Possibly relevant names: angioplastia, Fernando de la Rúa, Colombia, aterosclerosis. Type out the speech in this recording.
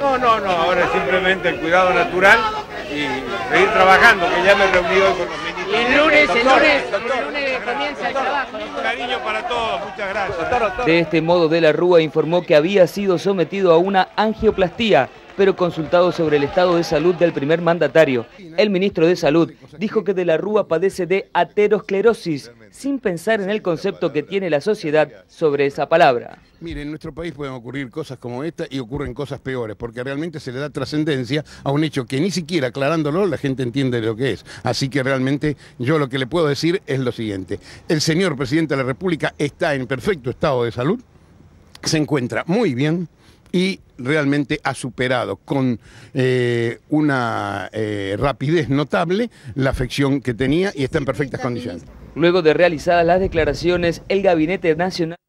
No, ahora simplemente el cuidado natural y seguir trabajando, que ya me he reunido hoy con los ministros. Y el lunes comienza el trabajo. Un cariño para todos, muchas gracias. Doctor. De este modo, De la Rúa informó que había sido sometido a una angioplastía, pero consultado sobre el estado de salud del primer mandatario, el ministro de Salud dijo que De la Rúa padece de aterosclerosis, sin pensar en el concepto que tiene la sociedad sobre esa palabra. Mire, en nuestro país pueden ocurrir cosas como esta y ocurren cosas peores, porque realmente se le da trascendencia a un hecho que ni siquiera aclarándolo la gente entiende lo que es. Así que realmente yo lo que le puedo decir es lo siguiente: el señor presidente de la República está en perfecto estado de salud, se encuentra muy bien y realmente ha superado con una rapidez notable la afección que tenía y está en perfectas condiciones. Luego de realizadas las declaraciones, el Gabinete Nacional...